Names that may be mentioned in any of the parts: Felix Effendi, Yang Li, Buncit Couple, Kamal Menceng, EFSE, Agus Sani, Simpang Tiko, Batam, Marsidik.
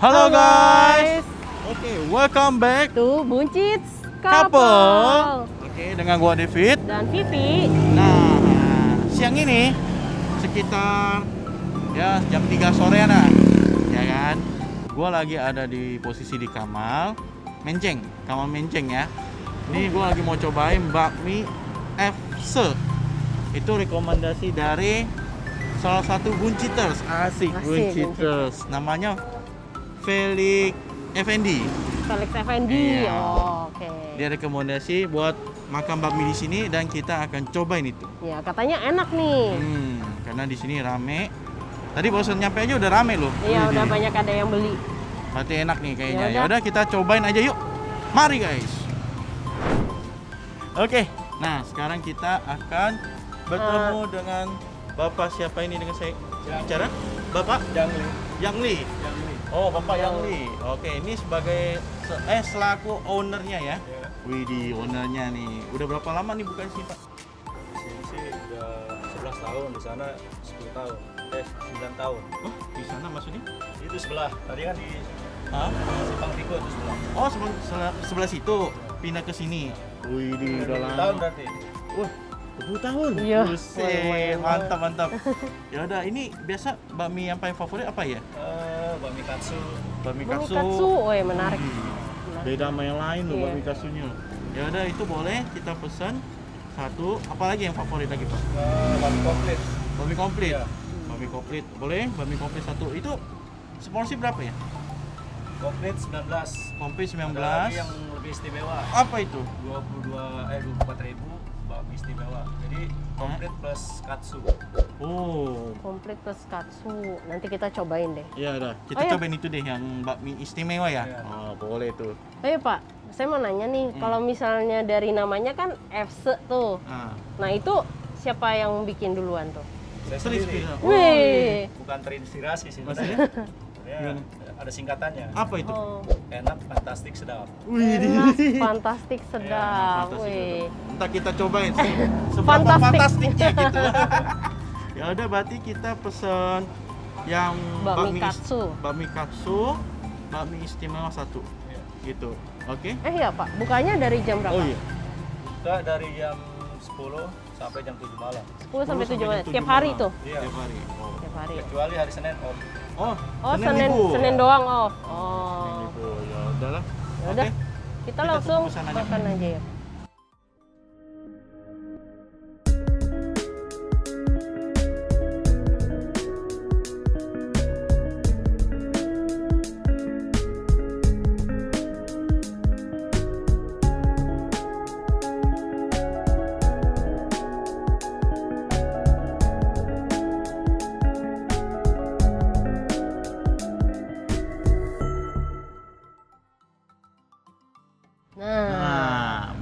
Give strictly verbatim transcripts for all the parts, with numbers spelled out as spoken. Hello guys. Oke, okay, welcome back to Buncit Couple. Oke, okay, dengan gua David dan Vivi. Nah, siang ini sekitar ya jam tiga sore nah. Ya kan? Gua lagi ada di posisi di Kamal Menceng, Kamal Menceng ya. Ini gua lagi mau cobain bakmi E F S E. Itu rekomendasi dari salah satu Bunciters, asik Bunciters. Namanya Felix Effendi. Felix Effendi. Iya. Oh, oke. Okay. Dia rekomendasi buat makan bakmi di sini dan kita akan cobain itu. Iya, katanya enak nih. Hmm, karena di sini rame. Tadi barusan nyampe aja udah rame loh. Iya, udah banyak ada yang beli. Berarti enak nih kayaknya. Ya udah kita cobain aja yuk. Mari guys. Oke. Okay. Nah, sekarang kita akan bertemu uh. dengan Bapak siapa ini dengan saya Yang bicara? Bapak Yang Li. Yang Li. Yang Li. Oh, Bapak Yang Li. Oke, ini sebagai eh selaku ownernya ya. Yeah. Widih, ownernya nih. Udah berapa lama nih buka sih, Pak? Sini sih udah sebelas tahun, di sana sepuluh tahun. Eh, sembilan tahun. Oh, di sana maksudnya? Itu sebelah. Tadi kan di Hah? Simpang Tiko itu sebelah. Oh, sebelah sebelah situ pindah ke sini. Widih, udah lama. Tahun berarti. Wah. dua puluh tahun. Iya. Mantap, mantap. Ya udah, ini biasa bakmi yang paling favorit apa ya? Uh, bakmi katsu. Bakmi katsu. Katsu, oh ya menarik. Hmm. menarik. Beda sama yang lain loh, yeah. bakmi katsunya. Ya udah, itu boleh kita pesan satu. Apalagi yang favorit lagi, Pak? Uh, bakmi komplit. Bakmi komplit. Yeah. Bakmi komplit. Boleh, bakmi komplit satu. Itu seporsi berapa ya? Komplit sembilan belas. Komplit sembilan belas. Ada lagi yang lebih istimewa. Apa itu? dua puluh dua eh dua puluh empat ribu. Bakmi istimewa. Jadi komplit plus katsu. Oh. Komplit plus katsu. Nanti kita cobain deh. Iya, udah. Kita oh, cobain iya. itu deh yang bakmi istimewa ya. Iya. Oh, boleh tuh. Oh iya, Pak. Saya mau nanya nih, hmm. kalau misalnya dari namanya kan E F S E tuh. Ah. Nah, itu siapa yang bikin duluan tuh? Saya sendiri. Oh, wih. Bukan terinspirasi sih sebenarnya. Ya, ada singkatannya. Apa itu? Oh. Enak, fantastik, sedap. Wih, fantastik, sedap. Wih. Entar kita cobain sih. Seberapa fantastiknya gitu. Ya udah, berarti kita pesen yang bakmi katsu. Bakmi katsu, bakmi istimewa satu. Ya. Gitu. Oke. Okay? Eh iya, Pak. Bukanya dari jam berapa? Oh iya. Buka dari jam sepuluh sampai jam tujuh malam. sepuluh sampai tujuh malam. Tiap hari tuh. Iya. Tiap hari. Oh. Tiap hari. Kecuali hari Senin off. Oh, oh Senin, Senin, Senin doang off. Oh. oh. Ya udahlah. Ya udah. Okay. Kita, kita langsung makan aja ya.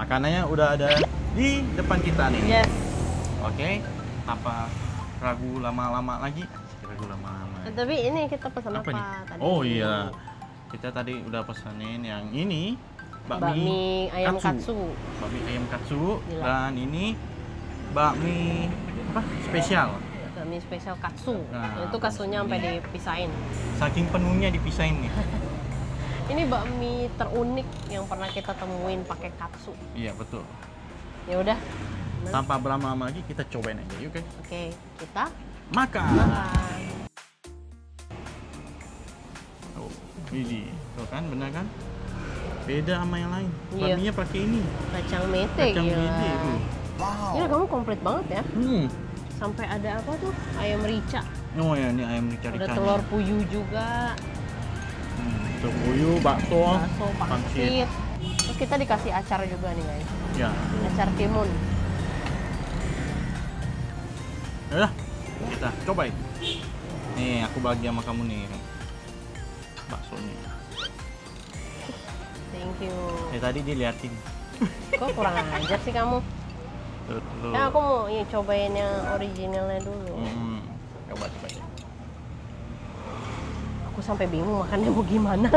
Makanannya udah ada di depan kita nih. Yes. Oke, okay. Tanpa ragu lama-lama lagi. Ragu lama-lama. Tapi ini kita pesan apa? apa tadi? Oh iya, kita tadi udah pesanin yang ini bakmi, bakmi ayam katsu. katsu. Bakmi ayam katsu. Gila. Dan ini bakmi apa? Spesial. Bakmi spesial katsu. Nah, itu katsunya sampai dipisahin. Saking penuhnya dipisahin nih. Ini bakmi terunik yang pernah kita temuin pakai katsu. Iya, betul. Ya udah. Tanpa berlama-lama lagi kita cobain aja, oke? Okay? Oke, okay, kita makan. makan. Oh, ini. Tuh kan, benar kan? Beda sama yang lain. Iya. Bakminya pakai ini. Kacang mete. Kacang ya. mete. Uh. Wow. Ini kamu komplit banget ya. Hmm. Sampai ada apa tuh? Ayam rica. Oh ya, ini ayam rica-rica. Ada telur puyuh juga. Telur puyuh, bakso, bakso pangsit. Terus kita dikasih acar juga nih guys. Ya. Acar timun. Yaudah, kita cobain. Nih, aku bahagia sama kamu nih. Baksonya. Thank you. Ya tadi diliatin. Kok kurang ajar sih kamu? Tuh, tuh. Ya aku mau ya, cobain yang originalnya dulu. Hmm, coba coba. Aku sampai bingung makannya mau gimana.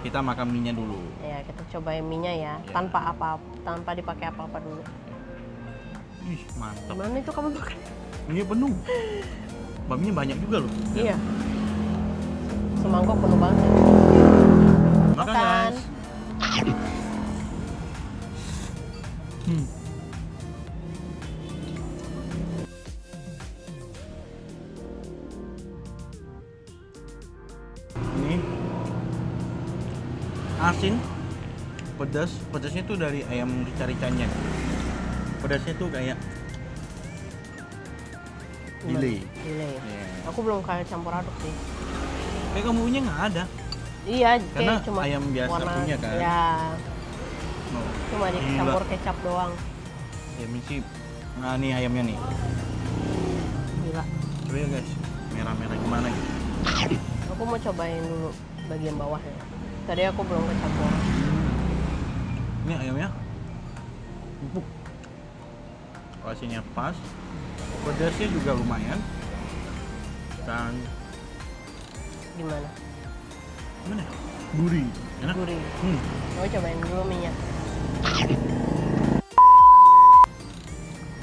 Kita makan mie-nya dulu. Ya, kita cobain mie-nya ya, ya. Tanpa apa, tanpa dipakai apa-apa dulu. Ih, mantap. Mana itu kamu makan? Ini penuh. Bakminya banyak juga loh. Iya. Ya. semangkuk penuh banget. Makan. Hmm. Ini asin, pedas, pedasnya tuh dari ayam rica-ricanya. Pedasnya tuh kayak Delay. Delay. Yeah. Aku belum kayak campur aduk sih. Kayak kamu punya nggak ada? Iya, karena cuma ayam biasa warna, punya kan. Ya. Oh. Cuma aja campur kecap doang. Ya misi. Nah ini ayamnya nih. Gila. Coba ya guys, merah-merah gimana? Aku mau cobain dulu bagian bawahnya. Tadi aku belum kecampur. Ini ayamnya empuk. Asinnya pas. Pedasnya juga lumayan. Dan gimana? Gimana? Gurih. Enak? Gurih. Hmm. Coba cobain dulu minyak.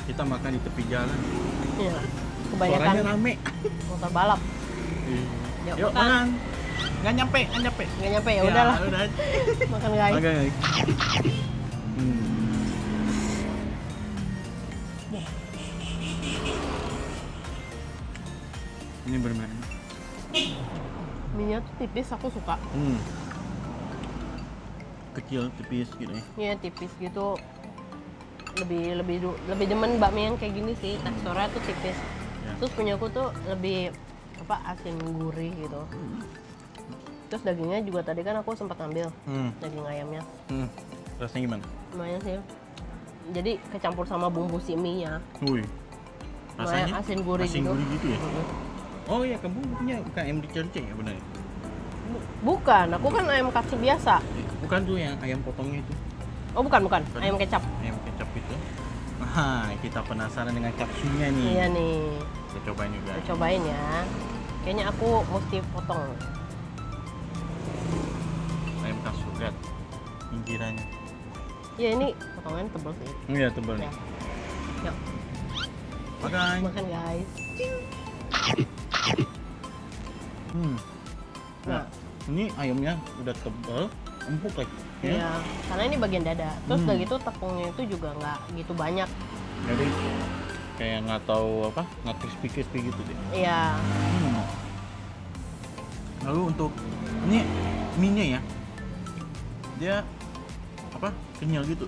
Kita makan di tepi jalan. Iya. Kebanyakan suaranya rame. Motor balap. Yuk, Yuk makan. makan. Nggak nyampe, nggak nyampe. Nggak nyampe ya, ya udahlah. Udah. Makan guys. Makan guys. Hmm. Ini bermain. Minyak tuh tipis, aku suka. Hmm. Kecil, tipis gitu ya. Iya, tipis gitu. Lebih lebih lebih demen bakmi yang kayak gini sih. Teksturnya tuh tipis. Ya. Terus punya aku tuh lebih apa asin gurih gitu. Hmm. Terus dagingnya juga tadi kan aku sempat ambil hmm. daging ayamnya. Hmm. Rasanya gimana? Lumayan sih. Jadi kecampur sama bumbu si mie ya. Wih. Rasanya Maya asin gurih asin gitu. Gurih gitu ya. Hmm. Oh iya, kamu punya ayam rica-rica ya benar? Bukan, aku kan ayam kaki biasa. Bukan tuh yang ayam potongnya itu. Oh bukan, bukan. bukan. Ayam kecap. Ayam kecap itu. Nah, kita penasaran dengan capsunya nih. Iya nih. Kita cobain juga. Kita cobain ya. Kayaknya aku mesti potong. Ayam kasurat. Pinggirannya. Ya ini potongan tebal sih. Iya, tebal nih. Ya. Yuk. Makan. Makan guys. Hmm. Nah, nah, ini ayamnya udah tebal, empuk lagi. Iya, ya, karena ini bagian dada. Terus udah hmm. gitu tepungnya itu juga nggak gitu banyak. Jadi kayak nggak tahu apa, nggak crispy-crispy gitu deh. Iya. Hmm. Lalu untuk ini mie-nya ya, dia apa kenyal gitu.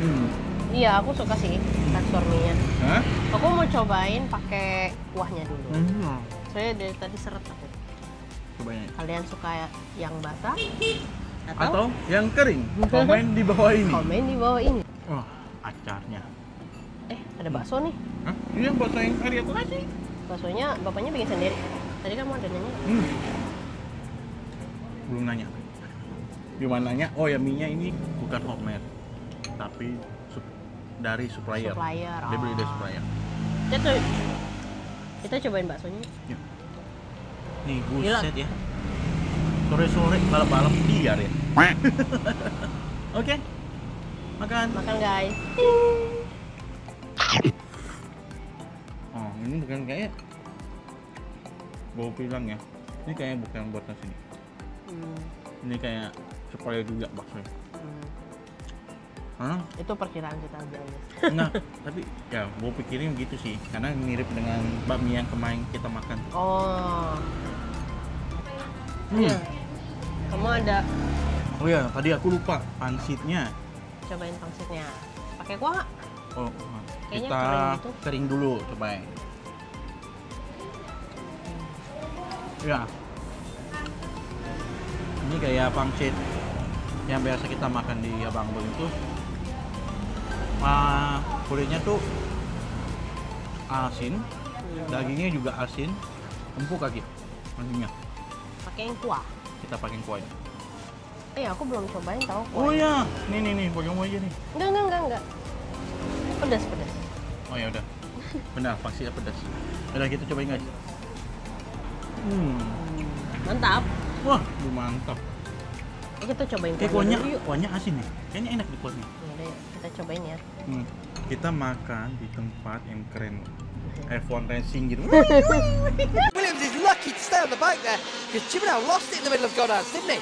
Hmm. Iya, aku suka sih tekstur mie-nya. Hah? Aku mau cobain pakai kuahnya dulu. Hmm. Soalnya dari tadi seret aku. Cobain. Kalian suka yang basah atau, atau yang kering? Komen di bawah ini. Komen di bawah ini. Oh, acarnya. Eh, ada bakso nih. Hah? Iya, bakso yang kari aku kasih. Baksonya bapaknya bikin sendiri. Tadi kamu ada nanya? Hmm. Belum nanya. Gimana nanya? Oh ya, mie-nya ini bukan homemade. Tapi dari supplier. supplier oh. Dia beli dari supplier. Kita, kita cobain baksonya. Ya. Nih, buset ya. Sore-sore balap-balap liar ya. Oke. Okay. Makan. Makan guys. Oh, ini bukan kayak bau pilang ya. Ini kayak bukan buatan sini. Hmm. Ini kayak supplier juga baksonya. Huh? Itu perkiraan kita aja. Nah, tapi ya gue pikirin gitu sih, karena mirip dengan bakmi yang kemarin kita makan. Oh. Hmm. Ya. Kamu ada? Oh ya, tadi aku lupa pangsitnya. Cobain pangsitnya. Pakai kuah? Oh. Kayaknya kita kering, gitu. kering dulu, cobain. Ya. Ini kayak pangsit yang biasa kita makan di Abang-Abang itu. Uh, kulitnya tuh asin, hmm. dagingnya juga asin, empuk lagi dagingnya. Pakai kuah. Kita pakai kuahnya. Eh, aku belum cobain tahu kuahnya. Oh iya, nih nih nih, pakai kuah aja nih. Enggak enggak enggak enggak. Pedas pedas. Oh ya udah. Benar, pastinya pedas. Udah kita cobain guys. Hmm. Mantap. Wah, lu mantap. Kita cobain kuahnya. Kuahnya, kuahnya asin nih. Kayaknya enak di kuahnya. Kita cobain ya. Hmm. Kita makan di tempat yang keren. F one racing gitu. lucky to stay on the bike there, because Chiminau lost it in the middle of Goddard's, didn't he?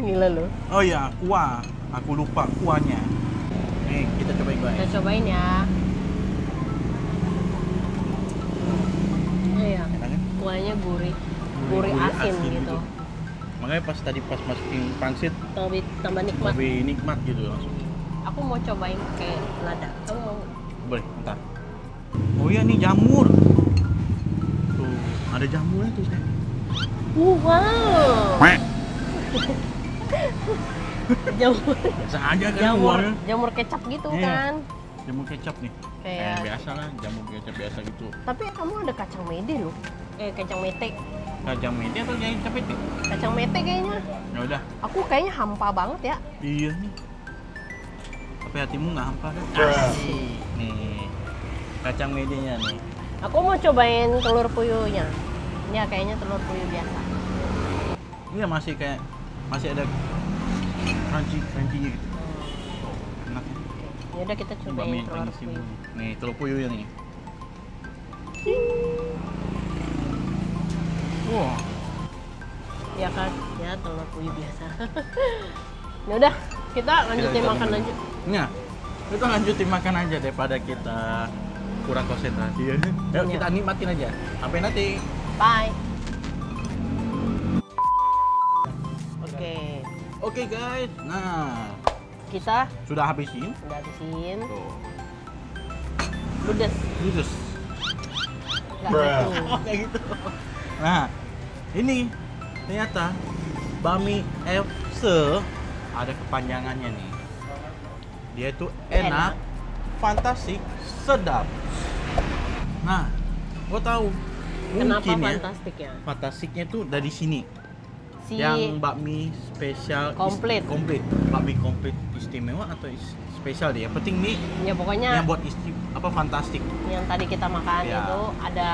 Gila loh. Oh ya, kuah. Aku lupa kuahnya. Nih, kita cobain kuahnya. Kita cobain ya. Iya. Kuahnya gurih. Gurih, gurih asin, asin gitu. gitu. Makanya pas tadi pas masukin pangsit, lebih tambah nikmat. Lebih nikmat gitu langsung. Aku mau cobain kayak lada. Kamu mau? Boleh, bentar. Oh iya, nih jamur. Tuh, ada jamurnya tuh, Teh. Uh, wow. Jamur. Saja kan jamur, jamur kecap gitu iya. kan. Jamur kecap nih. Kayak eh, biasa lah, jamur kecap biasa gitu. Tapi kamu ada kacang mede loh. Eh, kacang mete. Kacang mete atau kacang mete? Kacang mete kayaknya. Ya udah. Aku kayaknya hampa banget ya. Iya nih. Tapi hatimu nggak hampa kan? Asik. Nih. Kacang medenya nih. Aku mau cobain telur puyuhnya. Ya kayaknya telur puyuh biasa. Iya masih kayak masih ada crunchy-crunchy-nya gitu. Hmm. Enak. Ya udah kita cobain telur puyuh. Nih telur puyuhnya nih. Wah. Wow. Ya kan, ya telur puyuh biasa. Ya udah, kita lanjutin makan lanjut. Iya. Kita lanjutin makan aja daripada kita kurang konsentrasi. Yuk kita nikmatin aja. Sampai nanti. Bye. Oke. Okay. Oke okay, guys. Nah, kita sudah habisin. Sudah habisin. Ludes. Ludes. Enggak gitu. Nah, ini ternyata Bami E F S E ada kepanjangannya nih. Dia itu enak, enak. fantastik, sedap. Nah, gue tahu. Kenapa mungkin fantastik ya? Fantastiknya tuh dari sini. Si yang bakmi spesial komplit. Komplit. Bakmi komplit istimewa atau is spesial dia. Penting nih. Ya pokoknya yang buat isti apa fantastik. Yang tadi kita makan ya. Itu ada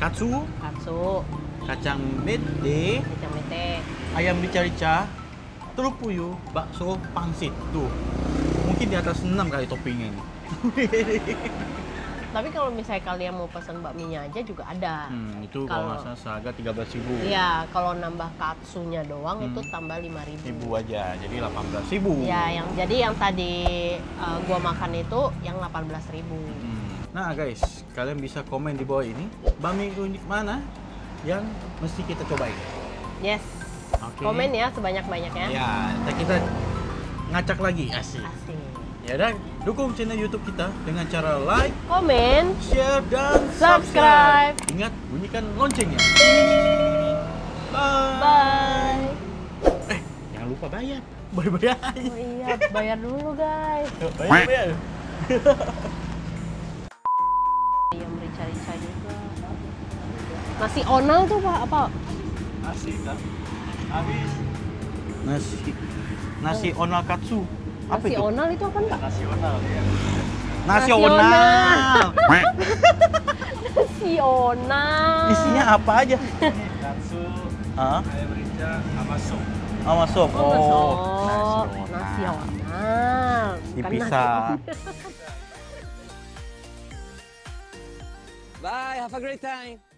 katsu, katsu, kacang mete, kacang mete, ayam rica-rica, telur puyuh, bakso, pangsit. Tuh. Mungkin di atas enam kali toppingnya ini. Tapi kalau misalnya kalian mau pesan bakminya aja juga ada. Hmm, itu kalau nggak salah seharga tiga belas ribu. Iya, kalau nambah katsunya doang hmm. itu tambah lima ribu aja. Jadi delapan belas ribu. Iya, yang jadi yang tadi uh, gua makan itu yang delapan belas ribu. Hmm. Nah, guys, kalian bisa komen di bawah ini bakmi unik mana yang mesti kita cobain. Yes. Okay. Komen ya sebanyak-banyaknya. Iya, kita ngacak lagi, asik. Asik. Ya dan dukung channel YouTube kita dengan cara like, komen, share dan subscribe. subscribe. Ingat bunyikan loncengnya. Bye. Bye. Eh, jangan lupa bayar. Bayar-bayar. Oh iya, bayar dulu guys. Bayar-bayar. Yang rica-rica juga. Masih onal tuh Pak, apa? Masih kan. Habis. Nasi. Nasi onal katsu. Apa itu? Nasional itu apa enggak? Nasional ya. Nasional. Nasional. Isinya apa aja? Katsu, ayam rica, sama sop. Sama sop. Oh. Nasional. Dipisah. Bye, have a great time.